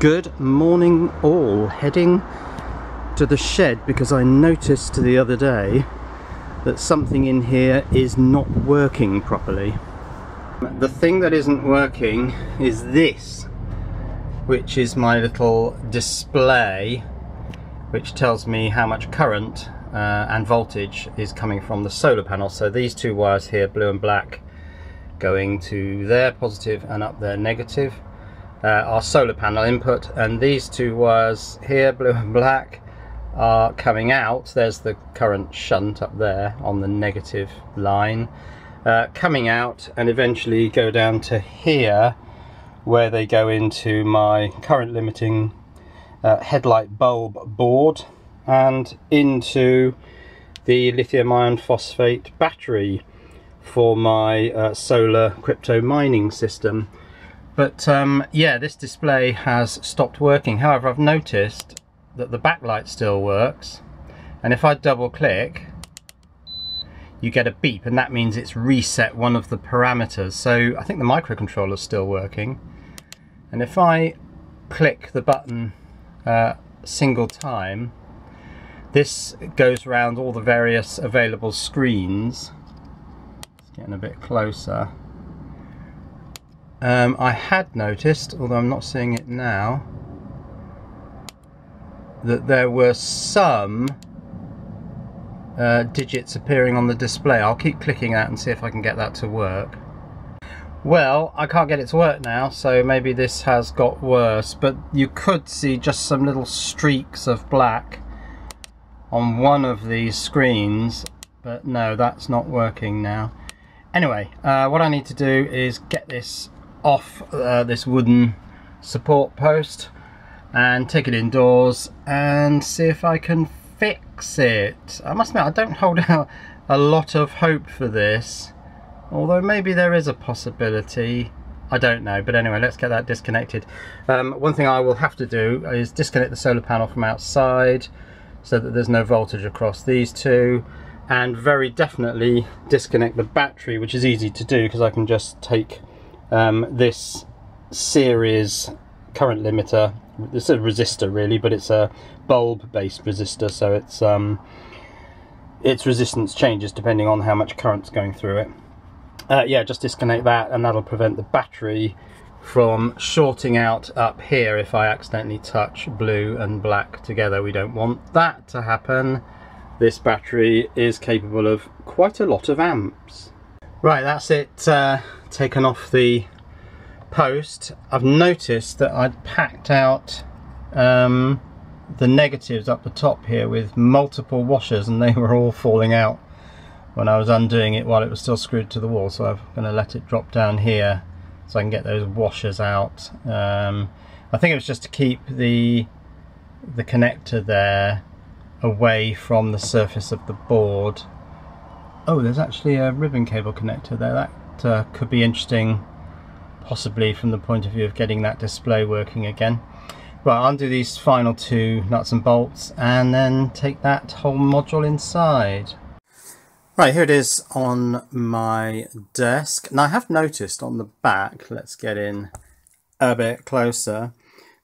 Good morning all, heading to the shed because I noticed the other day that something in here is not working properly. The thing that isn't working is this, which is my little display which tells me how much current and voltage is coming from the solar panel. So these two wires here, blue and black, going to there positive and up there negative, our solar panel input, and these two wires here, blue and black, are coming out. There's the current shunt up there on the negative line, coming out and eventually go down to here where they go into my current limiting headlight bulb board and into the lithium iron phosphate battery for my solar crypto mining system. But yeah, this display has stopped working. However, I've noticed that the backlight still works, and if I double click you get a beep, and that means it's reset one of the parameters. So I think the microcontroller is still working, and if I click the button single time, this goes around all the various available screens. It's getting a bit closer. I had noticed, although I'm not seeing it now, that there were some digits appearing on the display. I'll keep clicking that and see if I can get that to work. Well, I can't get it to work now, so maybe this has got worse, but you could see just some little streaks of black on one of these screens, but no, that's not working now. Anyway, what I need to do is get this off this wooden support post and take it indoors and see if I can fix it. I must admit, I don't hold out a lot of hope for this, although maybe there is a possibility. I don't know, but anyway, let's get that disconnected. One thing I will have to do is disconnect the solar panel from outside so that there's no voltage across these two, and very definitely disconnect the battery, which is easy to do because I can just take this series current limiter. It's a resistor really, but it's a bulb based resistor, so its resistance changes depending on how much current's going through it. Yeah, just disconnect that and that'll prevent the battery from shorting out up here if I accidentally touch blue and black together. We don't want that to happen. This battery is capable of quite a lot of amps. Right, that's it taken off the post. I've noticed that I'd packed out the negatives up the top here with multiple washers, and they were all falling out when I was undoing it while it was still screwed to the wall, so I'm going to let it drop down here so I can get those washers out. I think it was just to keep the connector there away from the surface of the board. Oh, there's actually a ribbon cable connector there. That could be interesting, possibly from the point of view of getting that display working again. Well, I'll undo these final two nuts and bolts and then take that whole module inside. Right, here it is on my desk. Now I have noticed on the back, let's get in a bit closer,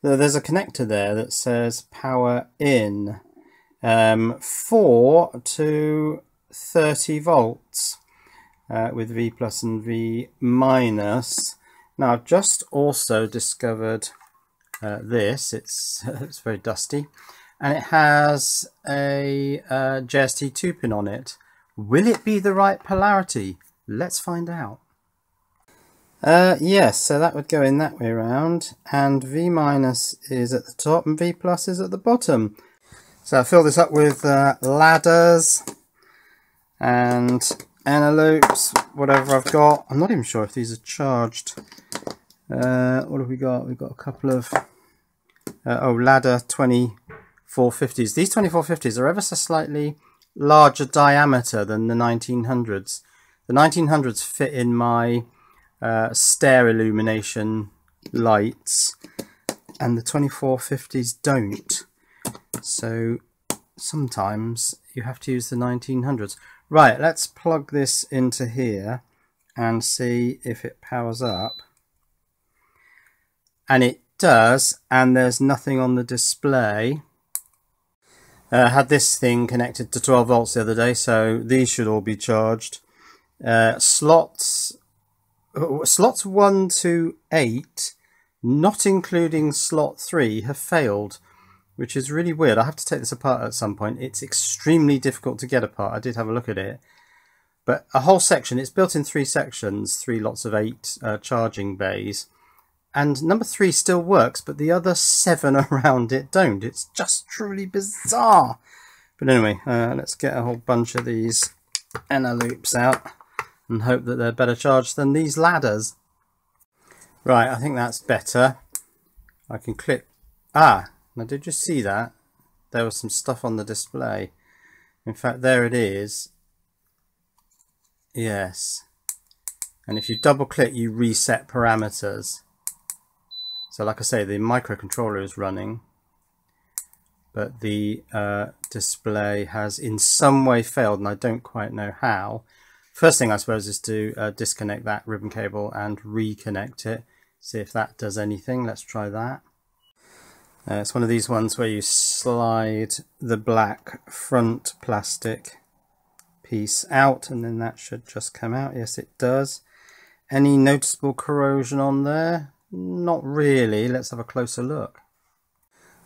that there's a connector there that says power in. 4 to 30 volts with V plus and V minus. Now I've just also discovered this, it's very dusty, and it has a JST 2-pin on it. Will it be the right polarity? Let's find out. Yes, so that would go in that way around, and V minus is at the top and V plus is at the bottom. So I fill this up with ladders and Eneloops, whatever I've got. I'm not even sure if these are charged. What have we got? We've got a couple of ladder 2450s. These 2450s are ever so slightly larger diameter than the 1900s. The 1900s fit in my stair illumination lights, and the 2450s don't. So sometimes you have to use the 1900s. Right, let's plug this into here and see if it powers up. And it does, and there's nothing on the display. Had this thing connected to 12 volts the other day, so these should all be charged. Slots 1 to 8, not including slot 3, have failed, which is really weird. I have to take this apart at some point. It's extremely difficult to get apart. I did have a look at it. But a whole section, it's built in 3 sections, 3 lots of 8 charging bays. And number 3 still works, but the other 7 around it don't. It's just truly bizarre. But anyway, let's get a whole bunch of these Eneloops out and hope that they're better charged than these ladders. Right, I think that's better. I can click. Ah, now did you see that? There was some stuff on the display. In fact, there it is. Yes. And if you double click, you reset parameters. So like I say, the microcontroller is running, but the display has in some way failed, and I don't quite know how. First thing I suppose is to disconnect that ribbon cable and reconnect it. See if that does anything. Let's try that. It's one of these ones where you slide the black front plastic piece out, and then that should just come out. Yes, it does. Any noticeable corrosion on there? Not really. Let's have a closer look.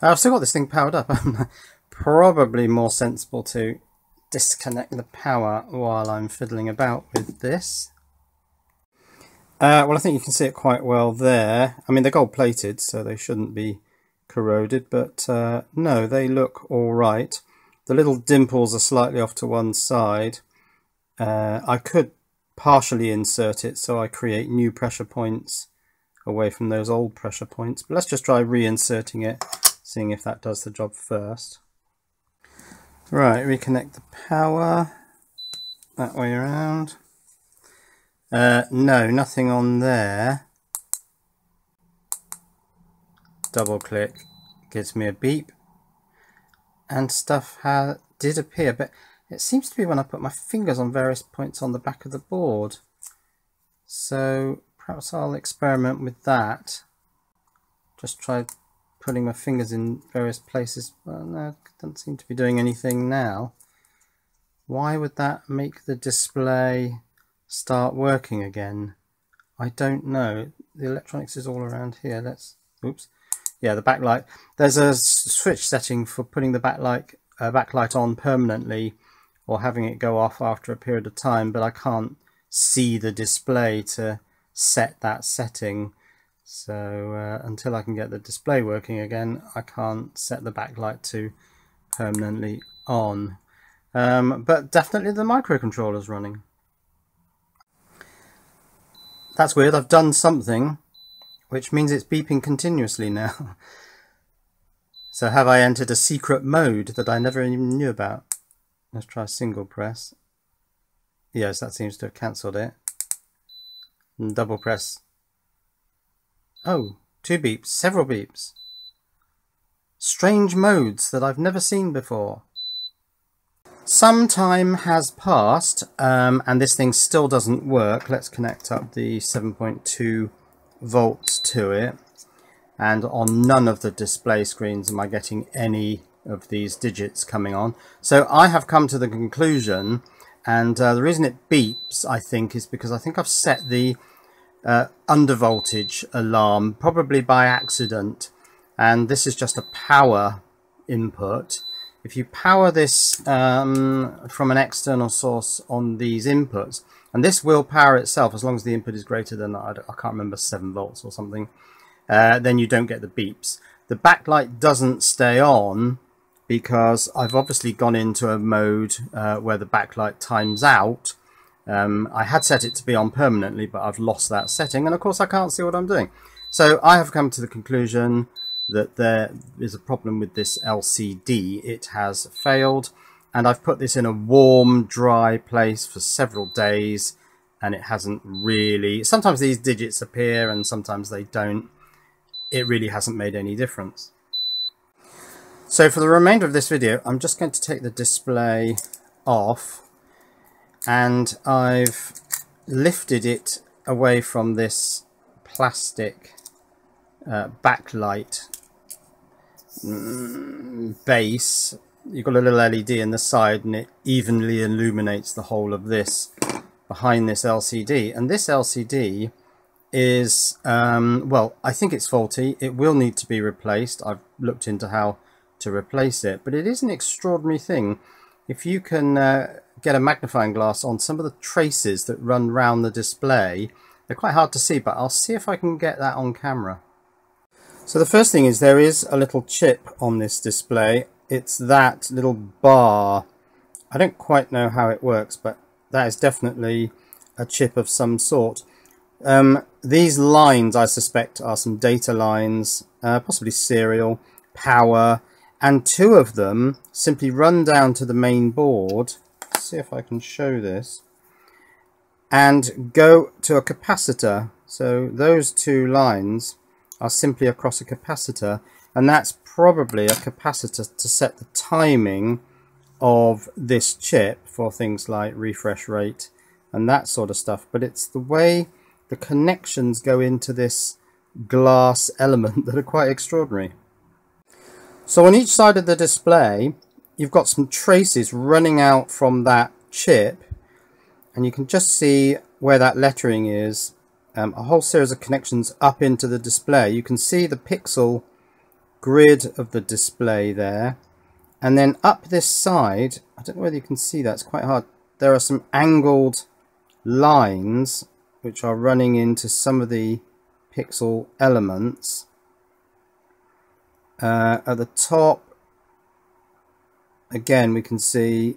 I've still got this thing powered up. Probably more sensible to disconnect the power while I'm fiddling about with this. Well, I think you can see it quite well there. I mean, they're gold plated, so they shouldn't be corroded, but no, they look all right. The little dimples are slightly off to one side. I could partially insert it so I create new pressure points away from those old pressure points, but let's just try reinserting it, seeing if that does the job first. Right, reconnect the power that way around. No, nothing on there. Double click gives me a beep, and stuff did appear, but it seems to be when I put my fingers on various points on the back of the board, so perhaps I'll experiment with that. Just try putting my fingers in various places. Well, no, it doesn't seem to be doing anything now. Why would that make the display start working again? I don't know. The electronics is all around here. Let's, oops. Yeah, the backlight. There's a switch setting for putting the backlight on permanently or having it go off after a period of time, but I can't see the display to set that setting, so until I can get the display working again, I can't set the backlight to permanently on, but definitely the microcontroller's running. That's weird. I've done something which means it's beeping continuously now. So have I entered a secret mode that I never even knew about? Let's try a single press. Yes, that seems to have cancelled it. And double press. Oh, 2 beeps, several beeps. Strange modes that I've never seen before. Some time has passed, and this thing still doesn't work. Let's connect up the 7.2 volts to it. And on none of the display screens am I getting any of these digits coming on. So I have come to the conclusion. And the reason it beeps, I think, is because I think I've set the undervoltage alarm, probably by accident. And this is just a power input. If you power this from an external source on these inputs, and this will power itself as long as the input is greater than, I can't remember, 7 volts or something, then you don't get the beeps. The backlight doesn't stay on, because I've obviously gone into a mode where the backlight times out. I had set it to be on permanently, but I've lost that setting, and of course I can't see what I'm doing. So I have come to the conclusion that there is a problem with this LCD. It has failed, and I've put this in a warm, dry place for several days, and it hasn't really... Sometimes these digits appear, and sometimes they don't. It really hasn't made any difference. So for the remainder of this video, I'm just going to take the display off, and I've lifted it away from this plastic backlight base, you've got a little LED in the side and it evenly illuminates the whole of this behind this LCD. And this LCD is, well, I think it's faulty. It will need to be replaced. I've looked into how to replace it, but it is an extraordinary thing. If you can get a magnifying glass on some of the traces that run round the display, they're quite hard to see, but I'll see if I can get that on camera. So the first thing is there is a little chip on this display. It's that little bar. I don't quite know how it works, but that is definitely a chip of some sort. These lines, I suspect, are some data lines, possibly serial, power, and two of them simply run down to the main board. Let's see if I can show this, and go to a capacitor. So those two lines are simply across a capacitor, and that's probably a capacitor to set the timing of this chip for things like refresh rate and that sort of stuff. But it's the way the connections go into this glass element that are quite extraordinary. So on each side of the display, you've got some traces running out from that chip, and you can just see where that lettering is. A whole series of connections up into the display. You can see the pixel grid of the display there, and then up this side, I don't know whether you can see that, it's quite hard, there are some angled lines which are running into some of the pixel elements. At the top, again, we can see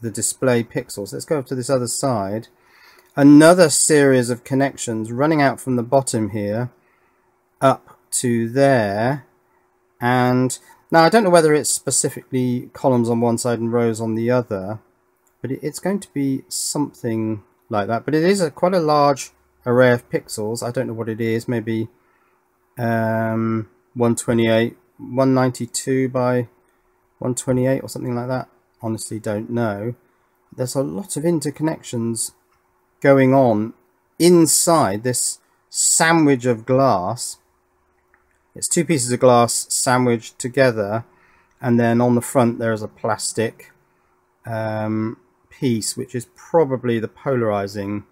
the display pixels. Let's go up to this other side. Another series of connections running out from the bottom here up to there. And now I don't know whether it's specifically columns on one side and rows on the other, but it's going to be something like that. But it is quite a large array of pixels. I don't know what it is, maybe 128, 192 by 128 or something like that. Honestly, don't know. There's a lot of interconnections going on inside this sandwich of glass. It's two pieces of glass sandwiched together, and then on the front there is a plastic piece, which is probably the polarizing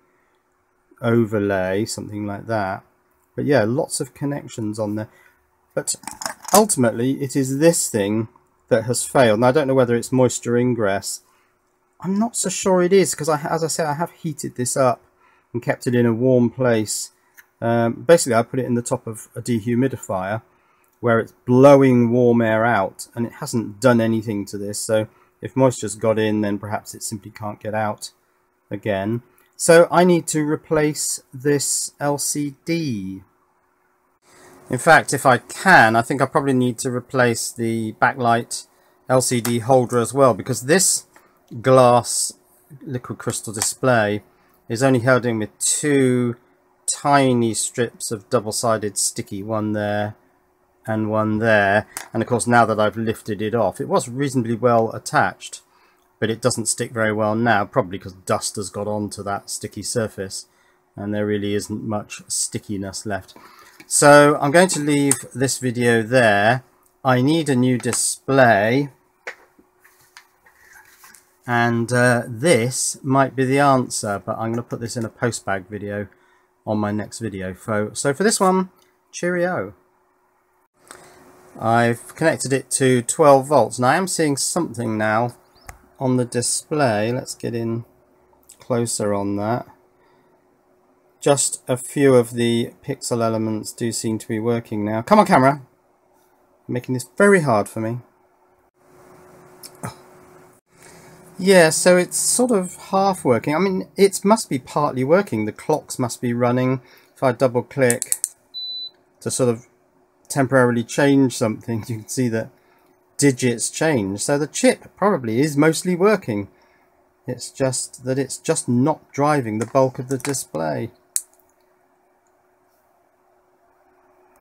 overlay, something like that. But yeah, lots of connections on there. But ultimately, it is this thing that has failed. Now, I don't know whether it's moisture ingress. I'm not so sure it is, because as I said, I have heated this up and kept it in a warm place. Basically, I put it in the top of a dehumidifier where it's blowing warm air out, and it hasn't done anything to this. So if moisture's got in, then perhaps it simply can't get out again. So I need to replace this LCD. In fact, if I can, I think I probably need to replace the backlight LCD holder as well, because this glass liquid crystal display is only held in with two tiny strips of double-sided sticky, one there and one there. And of course, now that I've lifted it off, it was reasonably well attached, but it doesn't stick very well now, probably because dust has got onto that sticky surface and there really isn't much stickiness left. So I'm going to leave this video there. I need a new display, and this might be the answer, but I'm going to put this in a post bag video on my next video. So for this one, cheerio. I've connected it to 12 volts, and I am seeing something now on the display. Let's get in closer on that. Just a few of the pixel elements do seem to be working now. Come on, camera. I'm making this very hard for me. Oh. Yeah, so it's sort of half working. I mean, it must be partly working. The clocks must be running. If I double click to sort of temporarily change something, you can see that digits change. So the chip probably is mostly working. It's just that it's just not driving the bulk of the display.